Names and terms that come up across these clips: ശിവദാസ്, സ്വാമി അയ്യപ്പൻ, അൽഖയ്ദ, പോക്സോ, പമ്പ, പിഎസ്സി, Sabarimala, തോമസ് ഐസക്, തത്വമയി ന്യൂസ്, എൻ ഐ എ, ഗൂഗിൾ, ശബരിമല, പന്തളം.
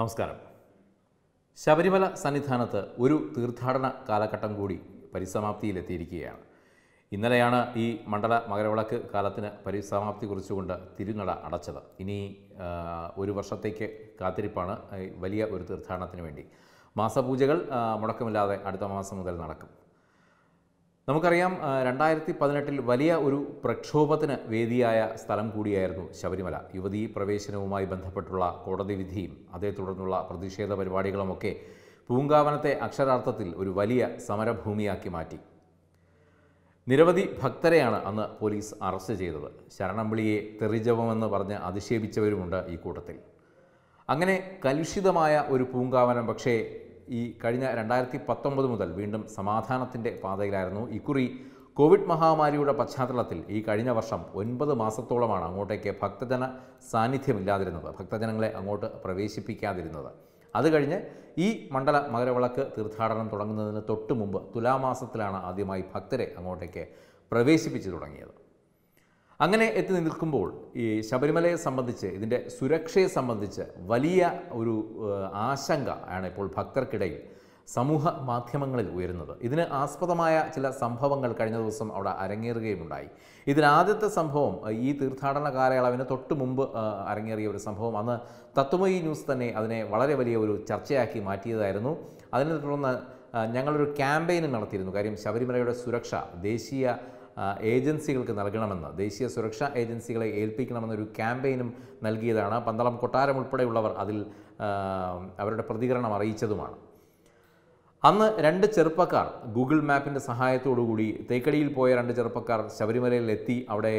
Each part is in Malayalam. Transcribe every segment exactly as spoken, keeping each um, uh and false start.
നമസ്കാരം. ശബരിമല സന്നിധാനത്ത് ഒരു തീർത്ഥാടന കാലഘട്ടം കൂടി പരിസമാപ്തിയിലെത്തിയിരിക്കുകയാണ്. ഇന്നലെയാണ് ഈ മണ്ഡല മകരവിളക്ക് കാലത്തിന് പരിസമാപ്തി കുറിച്ചുകൊണ്ട് തിരുനട അടച്ചത്. ഇനി ഒരു വർഷത്തേക്ക് കാത്തിരിപ്പാണ് വലിയ ഒരു തീർത്ഥാടനത്തിന് വേണ്ടി. മാസപൂജകൾ മുടക്കമില്ലാതെ അടുത്ത മാസം മുതൽ നടക്കും. നമുക്കറിയാം, രണ്ടായിരത്തി പതിനെട്ടിൽ വലിയ ഒരു പ്രക്ഷോഭത്തിന് വേദിയായ സ്ഥലം കൂടിയായിരുന്നു ശബരിമല. യുവതീ പ്രവേശനവുമായി ബന്ധപ്പെട്ടുള്ള കോടതി വിധിയും അതേ തുടർന്നുള്ള പ്രതിഷേധ പരിപാടികളുമൊക്കെ പൂങ്കാവനത്തെ അക്ഷരാർത്ഥത്തിൽ ഒരു വലിയ സമരഭൂമിയാക്കി മാറ്റി. നിരവധി ഭക്തരെയാണ് അന്ന് പോലീസ് അറസ്റ്റ് ചെയ്തത്. ശരണംവിളിയെ തെറിജപമെന്ന് പറഞ്ഞ് അധിക്ഷേപിച്ചവരുമുണ്ട് ഈ കൂട്ടത്തിൽ. അങ്ങനെ കലുഷിതമായ ഒരു പൂങ്കാവനം പക്ഷേ ഈ കഴിഞ്ഞ രണ്ടായിരത്തി പത്തൊമ്പത് മുതൽ വീണ്ടും സമാധാനത്തിൻ്റെ പാതയിലായിരുന്നു. ഇക്കുറി കോവിഡ് മഹാമാരിയുടെ പശ്ചാത്തലത്തിൽ ഈ കഴിഞ്ഞ വർഷം ഒൻപത് മാസത്തോളമാണ് അങ്ങോട്ടേക്ക് ഭക്തജന സാന്നിധ്യമില്ലാതിരുന്നത്, ഭക്തജനങ്ങളെ അങ്ങോട്ട് പ്രവേശിപ്പിക്കാതിരുന്നത്. അത് കഴിഞ്ഞ് ഈ മണ്ഡല മകരവിളക്ക് തീർത്ഥാടനം തുടങ്ങുന്നതിന് തൊട്ട് മുമ്പ് തുലാമാസത്തിലാണ് ആദ്യമായി ഭക്തരെ അങ്ങോട്ടേക്ക് പ്രവേശിപ്പിച്ചു തുടങ്ങിയത്. അങ്ങനെ എത്തി നിൽക്കുമ്പോൾ ഈ ശബരിമലയെ സംബന്ധിച്ച്, ഇതിൻ്റെ സുരക്ഷയെ സംബന്ധിച്ച് വലിയ ഒരു ആശങ്ക ആണ് ഇപ്പോൾ ഭക്തർക്കിടയിൽ സമൂഹ മാധ്യമങ്ങളിൽ ഉയരുന്നത്. ഇതിന് ആസ്പദമായ ചില സംഭവങ്ങൾ കഴിഞ്ഞ ദിവസം അവിടെ അരങ്ങേറുകയുമുണ്ടായി. ഇതിലാദ്യത്തെ സംഭവം ഈ തീർത്ഥാടന കാലയളവിന് തൊട്ട് മുമ്പ് അരങ്ങേറിയ ഒരു സംഭവം. അന്ന് തത്വമയി ന്യൂസ് തന്നെ അതിനെ വളരെ വലിയ ഒരു ചർച്ചയാക്കി മാറ്റിയതായിരുന്നു. അതിനെ തുടർന്ന് ഞങ്ങളൊരു ക്യാമ്പയിൻ നടത്തിയിരുന്നു. കാര്യം, ശബരിമലയുടെ സുരക്ഷ ദേശീയ ഏജൻസികൾക്ക് നൽകണമെന്ന്, ദേശീയ സുരക്ഷാ ഏജൻസികളെ ഏൽപ്പിക്കണമെന്നൊരു ക്യാമ്പയിനും നൽകിയതാണ്. പന്തളം കൊട്ടാരം ഉൾപ്പെടെയുള്ളവർ അതിൽ അവരുടെ പ്രതികരണം അറിയിച്ചതുമാണ്. അന്ന് രണ്ട് ചെറുപ്പക്കാർ ഗൂഗിൾ മാപ്പിൻ്റെ സഹായത്തോടുകൂടി, തേക്കടിയിൽ പോയ രണ്ട് ചെറുപ്പക്കാർ ശബരിമലയിലെത്തി. അവിടെ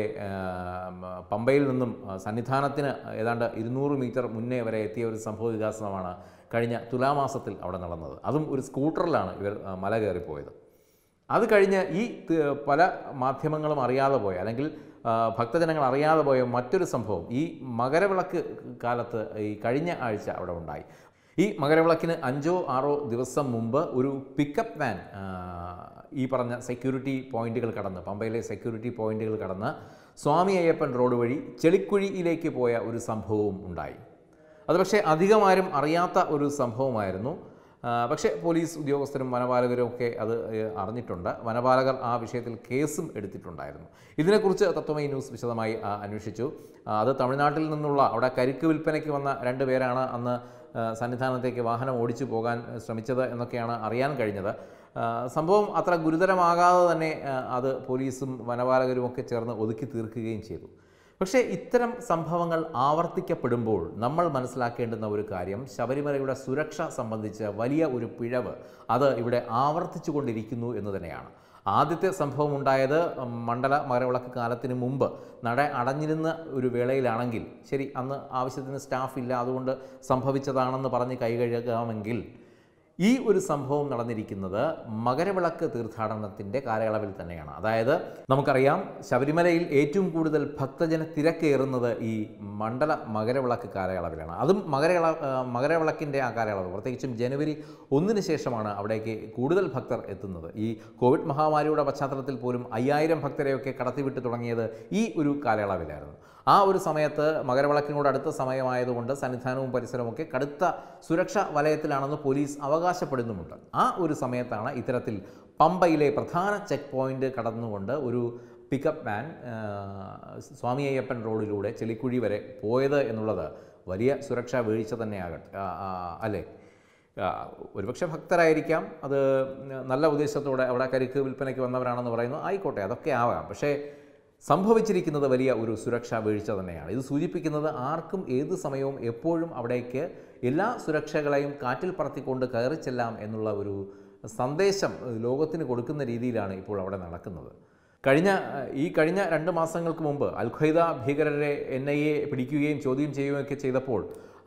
പമ്പയിൽ നിന്നും സന്നിധാനത്തിന് ഏതാണ്ട് ഇരുന്നൂറ് മീറ്റർ മുന്നേ വരെ എത്തിയ ഒരു സംഭവ വികാസമാണ് കഴിഞ്ഞ തുലാമാസത്തിൽ അവിടെ നടന്നത്. അതും ഒരു സ്കൂട്ടറിലാണ് ഇവർ മല കയറിപ്പോയത്. അത് കഴിഞ്ഞ് ഈ പല മാധ്യമങ്ങളും അറിയാതെ പോയ, അല്ലെങ്കിൽ ഭക്തജനങ്ങൾ അറിയാതെ പോയ മറ്റൊരു സംഭവം ഈ മകരവിളക്ക് കാലത്ത് ഈ കഴിഞ്ഞ ആഴ്ച അവിടെ ഉണ്ടായി. ഈ മകരവിളക്കിന് അഞ്ചോ ആറോ ദിവസം മുമ്പ് ഒരു പിക്കപ്പ് വാൻ ഈ പറഞ്ഞ സെക്യൂരിറ്റി പോയിന്റുകൾ കടന്ന്, പമ്പയിലെ സെക്യൂരിറ്റി പോയിന്റുകൾ കടന്ന് സ്വാമി അയ്യപ്പൻ റോഡ് വഴി ചെളിക്കുഴിയിലേക്ക് പോയ ഒരു സംഭവവും ഉണ്ടായി. അത് പക്ഷേ അധികമാരും അറിയാത്ത ഒരു സംഭവമായിരുന്നു. പക്ഷേ പോലീസ് ഉദ്യോഗസ്ഥരും വനപാലകരും ഒക്കെ അത് അറിഞ്ഞിട്ടുണ്ട്. വനപാലകർ ആ വിഷയത്തിൽ കേസും എടുത്തിട്ടുണ്ടായിരുന്നു. ഇതിനെക്കുറിച്ച് തത്വമയി ന്യൂസ് വിശദമായി അന്വേഷിച്ചു. അത് തമിഴ്നാട്ടിൽ നിന്നുള്ള, അവിടെ കരിക്ക് വിൽപ്പനയ്ക്ക് വന്ന രണ്ട് പേരാണ് അന്ന് സന്നിധാനത്തേക്ക് വാഹനം ഓടിച്ചു പോകാൻ ശ്രമിച്ചത് എന്നൊക്കെയാണ് അറിയാൻ കഴിഞ്ഞത്. സംഭവം അത്ര ഗുരുതരമാകാതെ തന്നെ അത് പോലീസും വനപാലകരും ഒക്കെ ചേർന്ന് ഒതുക്കി തീർക്കുകയും ചെയ്തു. പക്ഷേ ഇത്തരം സംഭവങ്ങൾ ആവർത്തിക്കപ്പെടുമ്പോൾ നമ്മൾ മനസ്സിലാക്കേണ്ടുന്ന ഒരു കാര്യം, ശബരിമലയുടെ സുരക്ഷ സംബന്ധിച്ച് വലിയ ഒരു പിഴവ് അത് ഇവിടെ ആവർത്തിച്ചു കൊണ്ടിരിക്കുന്നു എന്ന് തന്നെയാണ്. ആദ്യത്തെ സംഭവം ഉണ്ടായത് മണ്ഡല മകരവിളക്ക് കാലത്തിന് മുമ്പ് നട അടഞ്ഞിരുന്ന ഒരു വേളയിലാണെങ്കിൽ ശരി, അന്ന് ആവശ്യത്തിന് സ്റ്റാഫ് ഇല്ല, അതുകൊണ്ട് സംഭവിച്ചതാണെന്ന് പറഞ്ഞ് കൈകഴുകാമെങ്കിൽ, ഈ ഒരു സംഭവം നടന്നിരിക്കുന്നത് മകരവിളക്ക് തീർത്ഥാടനത്തിൻ്റെ കാലയളവിൽ തന്നെയാണ്. അതായത്, നമുക്കറിയാം, ശബരിമലയിൽ ഏറ്റവും കൂടുതൽ ഭക്തജന തിരക്കേറുന്നത് ഈ മണ്ഡല മകരവിളക്ക് കാലയളവിലാണ്. അതും മകരവിള മകരവിളക്കിൻ്റെ ആ കാലയളവ്, പ്രത്യേകിച്ചും ജനുവരി ഒന്നിന് ശേഷമാണ് അവിടേക്ക് കൂടുതൽ ഭക്തർ എത്തുന്നത്. ഈ കോവിഡ് മഹാമാരിയുടെ പശ്ചാത്തലത്തിൽ പോലും അയ്യായിരം ഭക്തരെയൊക്കെ കടത്തിവിട്ട് തുടങ്ങിയത് ഈ ഒരു കാലയളവിലായിരുന്നു. ആ ഒരു സമയത്ത് മകരവിളക്കിനോട് അടുത്ത സമയമായതുകൊണ്ട് സന്നിധാനവും പരിസരവുമൊക്കെ കടുത്ത സുരക്ഷാ വലയത്തിലാണെന്ന് പോലീസ് അവകാശപ്പെടുന്നുമുണ്ട്. ആ ഒരു സമയത്താണ് ഇത്തരത്തിൽ പമ്പയിലെ പ്രധാന ചെക്ക് പോയിന്റ് കടന്നുകൊണ്ട് ഒരു പിക്കപ്പ് വാൻ സ്വാമി അയ്യപ്പൻ റോഡിലൂടെ ചെളിക്കുഴി വരെ പോയത് എന്നുള്ളത് വലിയ സുരക്ഷാ വീഴ്ച തന്നെയാകട്ടെ, അല്ലേ? ഒരുപക്ഷെ ഭക്തരായിരിക്കാം, അത് നല്ല ഉദ്ദേശത്തോടെ അവിടെ കരിക്ക് വിൽപ്പനയ്ക്ക് വന്നവരാണെന്ന് പറയുന്നു, ആയിക്കോട്ടെ, അതൊക്കെ ആവാം. പക്ഷേ സംഭവിച്ചിരിക്കുന്നത് വലിയ ഒരു സുരക്ഷാ വീഴ്ച തന്നെയാണ്. ഇത് സൂചിപ്പിക്കുന്നത് ആർക്കും ഏത് സമയവും എപ്പോഴും അവിടേക്ക് എല്ലാ സുരക്ഷകളെയും കാറ്റിൽ പറത്തിക്കൊണ്ട് കയറി ചെല്ലാം എന്നുള്ള ഒരു സന്ദേശം ലോകത്തിന് കൊടുക്കുന്ന രീതിയിലാണ് ഇപ്പോൾ അവിടെ നടക്കുന്നത്. കഴിഞ്ഞ ഈ കഴിഞ്ഞ രണ്ട് മാസങ്ങൾക്ക് മുമ്പ് അൽഖയ്ദ ഭീകരരെ എൻ ഐ എ പിടിക്കുകയും ചോദ്യം ചെയ്യുകയൊക്കെ ചെയ്തപ്പോൾ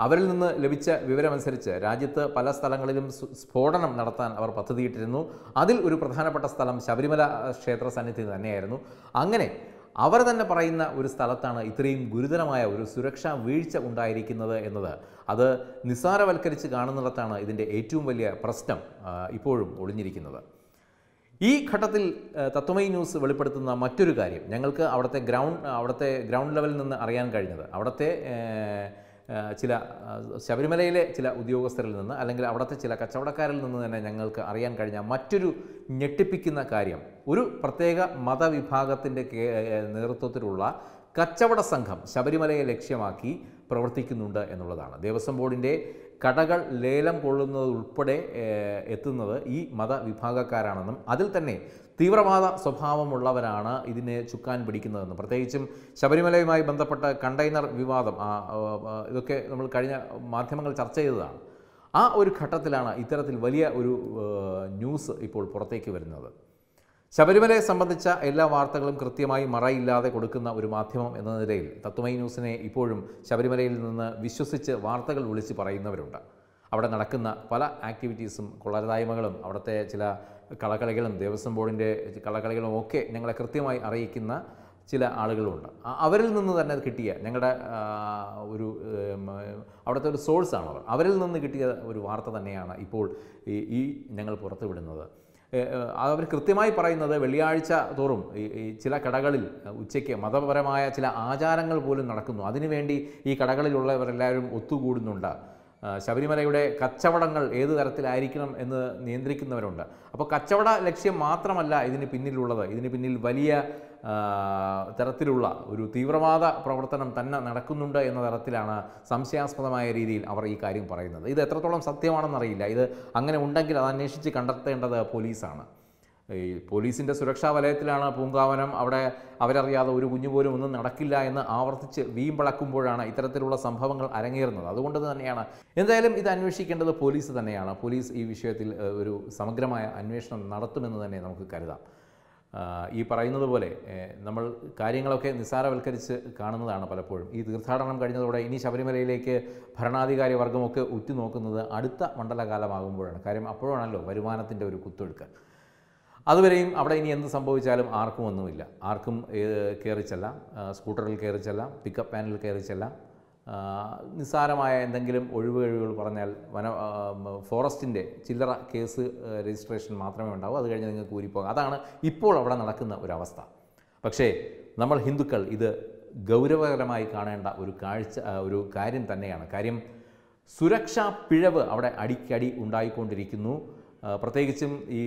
അവരിൽ നിന്ന് ലഭിച്ച വിവരമനുസരിച്ച് രാജ്യത്ത് പല സ്ഥലങ്ങളിലും സ്ഫോടനം നടത്താൻ അവർ പദ്ധതിയിട്ടിരുന്നു. അതിൽ ഒരു പ്രധാനപ്പെട്ട സ്ഥലം ശബരിമല ക്ഷേത്ര സന്നിധി തന്നെയായിരുന്നു. അങ്ങനെ അവർ തന്നെ പറയുന്ന ഒരു സ്ഥലത്താണ് ഇത്രയും ഗുരുതരമായ ഒരു സുരക്ഷാ വീഴ്ച ഉണ്ടായിരിക്കുന്നത് എന്നത്, അത് നിസ്സാരവൽക്കരിച്ച് കാണുന്നിടത്താണ് ഇതിൻ്റെ ഏറ്റവും വലിയ പ്രശ്നം ഇപ്പോഴും ഒളിഞ്ഞിരിക്കുന്നത്. ഈ ഘട്ടത്തിൽ തത്വമയി ന്യൂസ് വെളിപ്പെടുത്തുന്ന മറ്റൊരു കാര്യം, ഞങ്ങൾക്ക് അവിടുത്തെ ഗ്രൗണ്ട് അവിടുത്തെ ഗ്രൗണ്ട് ലെവലിൽ നിന്ന് അറിയാൻ കഴിഞ്ഞത്, അവിടുത്തെ ചില ശബരിമലയിലെ ചില ഉദ്യോഗസ്ഥരിൽ നിന്ന് അല്ലെങ്കിൽ അവിടുത്തെ ചില കച്ചവടക്കാരിൽ നിന്ന് തന്നെ ഞങ്ങൾക്ക് അറിയാൻ കഴിഞ്ഞ മറ്റൊരു ഞെട്ടിപ്പിക്കുന്ന കാര്യം, ഒരു പ്രത്യേക മതവിഭാഗത്തിൻ്റെ നേതൃത്വത്തിലുള്ള കച്ചവട സംഘം ശബരിമലയെ ലക്ഷ്യമാക്കി പ്രവർത്തിക്കുന്നുണ്ട് എന്നുള്ളതാണ്. ദേവസ്വം ബോർഡിൻ്റെ കടകൾ ലേലം കൊള്ളുന്നതുൾപ്പെടെ എത്തുന്നത് ഈ മതവിഭാഗക്കാരാണെന്നും അതിൽ തന്നെ തീവ്രവാദ സ്വഭാവമുള്ളവരാണ് ഇതിനെ ചുക്കാൻ പിടിക്കുന്നതെന്നും, പ്രത്യേകിച്ചും ശബരിമലയുമായി ബന്ധപ്പെട്ട കണ്ടെയ്നർ വിവാദം ഇതൊക്കെ നമ്മൾ കഴിഞ്ഞ മാധ്യമങ്ങൾ ചർച്ച ചെയ്തതാണ്. ആ ഒരു ഘട്ടത്തിലാണ് ഇത്തരത്തിൽ വലിയ ഒരു ന്യൂസ് ഇപ്പോൾ പുറത്തേക്ക് വരുന്നത്. ശബരിമലയെ സംബന്ധിച്ച എല്ലാ വാർത്തകളും കൃത്യമായി മറയില്ലാതെ കൊടുക്കുന്ന ഒരു മാധ്യമം എന്ന നിലയിൽ തത്വമയി ന്യൂസിനെ ഇപ്പോഴും ശബരിമലയിൽ നിന്ന് വിശ്വസിച്ച് വാർത്തകൾ വിളിച്ച് പറയുന്നവരുണ്ട്. അവിടെ നടക്കുന്ന പല ആക്ടിവിറ്റീസും കൊള്ളരുതായ്മകളും അവിടുത്തെ ചില കളക്കളികളും ദേവസ്വം ബോർഡിൻ്റെ കളക്കളികളും ഒക്കെ ഞങ്ങളെ കൃത്യമായി അറിയിക്കുന്ന ചില ആളുകളുണ്ട്. അവരിൽ നിന്ന് തന്നെ കിട്ടിയ ഞങ്ങളുടെ ഒരു അവിടുത്തെ ഒരു സോഴ്സാണ് അവർ, അവരിൽ നിന്ന് കിട്ടിയ ഒരു വാർത്ത തന്നെയാണ് ഇപ്പോൾ ഈ ഞങ്ങൾ പുറത്തുവിടുന്നത്. അവർ കൃത്യമായി പറയുന്നത് വെള്ളിയാഴ്ച തോറും ഈ ചില കടകളിൽ ഉച്ചയ്ക്ക് മതപരമായ ചില ആചാരങ്ങൾ പോലും നടക്കുന്നു, അതിനുവേണ്ടി ഈ കടകളിലുള്ളവരെല്ലാവരും ഒത്തുകൂടുന്നുണ്ട്, ശബരിമലയുടെ കച്ചവടങ്ങൾ ഏത് തരത്തിലായിരിക്കണം എന്ന് നിയന്ത്രിക്കുന്നവരുണ്ട്. അപ്പോൾ കച്ചവട ലക്ഷ്യം മാത്രമല്ല ഇതിന് പിന്നിലുള്ളത്, ഇതിന് പിന്നിൽ വലിയ തരത്തിലുള്ള ഒരു തീവ്രവാദ പ്രവർത്തനം തന്നെ നടക്കുന്നുണ്ട് എന്ന തരത്തിലാണ് സംശയാസ്പദമായ രീതിയിൽ അവർ ഈ കാര്യം പറയുന്നത്. ഇത് എത്രത്തോളം സത്യമാണെന്നറിയില്ല. ഇത് അങ്ങനെ ഉണ്ടെങ്കിൽ അത് അന്വേഷിച്ച് കണ്ടെത്തേണ്ടത് പോലീസാണ്. ഈ പോലീസിൻ്റെ സുരക്ഷാ വലയത്തിലാണ് പൂങ്കാവനം. അവിടെ അവരറിയാതെ ഒരു കുഞ്ഞുപോലും ഒന്നും നടക്കില്ല എന്ന് ആവർത്തിച്ച് വീമ്പിളക്കുമ്പോഴാണ് ഇത്തരത്തിലുള്ള സംഭവങ്ങൾ അരങ്ങേറുന്നത്. അതുകൊണ്ട് തന്നെയാണ് എന്തായാലും ഇത് അന്വേഷിക്കേണ്ടത് പോലീസ് തന്നെയാണ്. പോലീസ് ഈ വിഷയത്തിൽ ഒരു സമഗ്രമായ അന്വേഷണം നടത്തുമെന്ന് തന്നെ നമുക്ക് കരുതാം. ഈ പറയുന്നത് പോലെ നമ്മൾ കാര്യങ്ങളൊക്കെ നിസ്സാരവൽക്കരിച്ച് കാണുന്നതാണ് പലപ്പോഴും. ഈ തീർത്ഥാടനം കഴിഞ്ഞതോടെ ഇനി ശബരിമലയിലേക്ക് ഭരണാധികാരി വർഗമൊക്കെ ഉറ്റുനോക്കുന്നത് അടുത്ത മണ്ഡലകാലമാകുമ്പോഴാണ്. കാര്യം അപ്പോഴാണല്ലോ വരുമാനത്തിൻ്റെ ഒരു കുത്തൊഴുക്ക്. അതുവരെയും അവിടെ ഇനി എന്ത് സംഭവിച്ചാലും ആർക്കും ഒന്നുമില്ല. ആർക്കും കയറിച്ചെല്ലാം, സ്കൂട്ടറിൽ കയറിച്ചെല്ലാം, പിക്കപ്പ് വാനിൽ കയറിച്ചെല്ലാം, നിസ്സാരമായ എന്തെങ്കിലും ഒഴിവുകഴിവുകൾ പറഞ്ഞാൽ വന ഫോറസ്റ്റിൻ്റെ ചില്ലറ കേസ് രജിസ്ട്രേഷൻ മാത്രമേ ഉണ്ടാവൂ. അത് കഴിഞ്ഞ് നിങ്ങൾക്ക് ഊരിപ്പോകാം. അതാണ് ഇപ്പോൾ അവിടെ നടക്കുന്ന ഒരവസ്ഥ. പക്ഷേ നമ്മൾ ഹിന്ദുക്കൾ ഇത് ഗൗരവകരമായി കാണേണ്ട ഒരു കാഴ്ച ഒരു കാര്യം തന്നെയാണ്. കാര്യം സുരക്ഷാ പിഴവ് അവിടെ അടിക്കടി ഉണ്ടായിക്കൊണ്ടിരിക്കുന്നു. പ്രത്യേകിച്ചും ഈ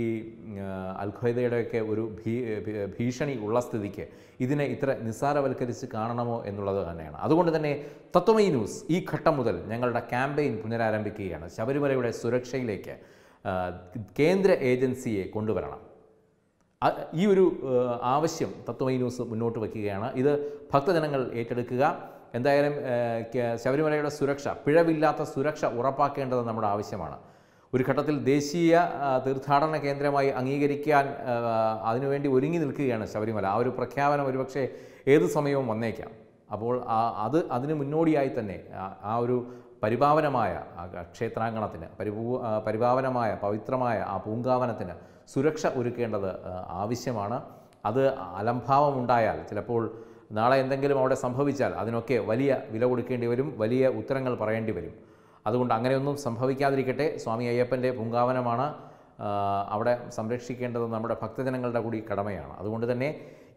അൽഖ്വയ്ദയുടെയൊക്കെ ഒരു ഭീ ഭീഷണി ഉള്ള സ്ഥിതിക്ക് ഇതിനെ ഇത്ര നിസ്സാരവൽക്കരിച്ച് കാണണമോ എന്നുള്ളത് തന്നെയാണ്. അതുകൊണ്ട് തന്നെ തത്വമയി ന്യൂസ് ഈ ഘട്ടം മുതൽ ഞങ്ങളുടെ ക്യാമ്പയിൻ പുനരാരംഭിക്കുകയാണ്. ശബരിമലയുടെ സുരക്ഷയിലേക്ക് കേന്ദ്ര ഏജൻസിയെ കൊണ്ടുവരണം. ഈ ഒരു ആവശ്യം തത്വമയി ന്യൂസ് മുന്നോട്ട് വയ്ക്കുകയാണ്. ഇത് ഭക്തജനങ്ങൾ ഏറ്റെടുക്കുക. എന്തായാലും ശബരിമലയുടെ സുരക്ഷ, പിഴവില്ലാത്ത സുരക്ഷ ഉറപ്പാക്കേണ്ടത് നമ്മുടെ ആവശ്യമാണ്. ഒരു ഘട്ടത്തിൽ ദേശീയ തീർത്ഥാടന കേന്ദ്രമായി അംഗീകരിക്കാൻ അതിനുവേണ്ടി ഒരുങ്ങി നിൽക്കുകയാണ് ശബരിമല. ആ ഒരു പ്രഖ്യാപനം ഒരുപക്ഷെ ഏത് സമയവും വന്നേക്കാം. അപ്പോൾ അത് അതിന് മുന്നോടിയായി തന്നെ ആ ഒരു പരിപാവനമായ ക്ഷേത്രാങ്കണത്തിന്, പരിപൂ പരിപാവനമായ പവിത്രമായ ആ പൂങ്കാവനത്തിന് സുരക്ഷ ഒരുക്കേണ്ടത് ആവശ്യമാണ്. അത് അലംഭാവമുണ്ടായാൽ, ചിലപ്പോൾ നാളെ എന്തെങ്കിലും അവിടെ സംഭവിച്ചാൽ അതിനൊക്കെ വലിയ വില കൊടുക്കേണ്ടി വരും, വലിയ ഉത്തരങ്ങൾ പറയേണ്ടി വരും. അതുകൊണ്ട് അങ്ങനെയൊന്നും സംഭവിക്കാതിരിക്കട്ടെ. സ്വാമി അയ്യപ്പൻ്റെ പൂങ്കാവനമാണ്, അവിടെ സംരക്ഷിക്കേണ്ടത് നമ്മുടെ ഭക്തജനങ്ങളുടെ കൂടി കടമയാണ്. അതുകൊണ്ട് തന്നെ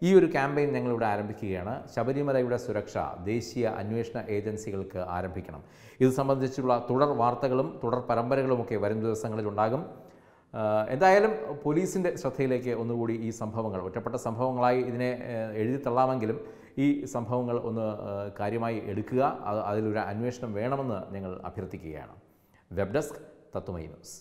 ഈ ഒരു ക്യാമ്പയിൻ ഞങ്ങളിവിടെ ആരംഭിക്കുകയാണ്. ശബരിമലയുടെ സുരക്ഷ ദേശീയ അന്വേഷണ ഏജൻസികൾക്ക് ആരംഭിക്കണം. ഇത് സംബന്ധിച്ചുള്ള തുടർ വാർത്തകളും തുടർ പരമ്പരകളുമൊക്കെ വരും ദിവസങ്ങളിലുണ്ടാകും. എന്തായാലും പോലീസിൻ്റെ ശ്രദ്ധയിലേക്ക് ഒന്നുകൂടി ഈ സംഭവങ്ങൾ ഒറ്റപ്പെട്ട സംഭവങ്ങളായി ഇതിനെ എഴുതി തള്ളാമെങ്കിലും ഈ സംഭവങ്ങൾ ഒന്ന് കാര്യമായി എടുക്കുക. അത് അതിലൊരു അന്വേഷണം വേണമെന്ന് ഞങ്ങൾ അഭ്യർത്ഥിക്കുകയാണ്. Web desk തത്വമയി ന്യൂസ്.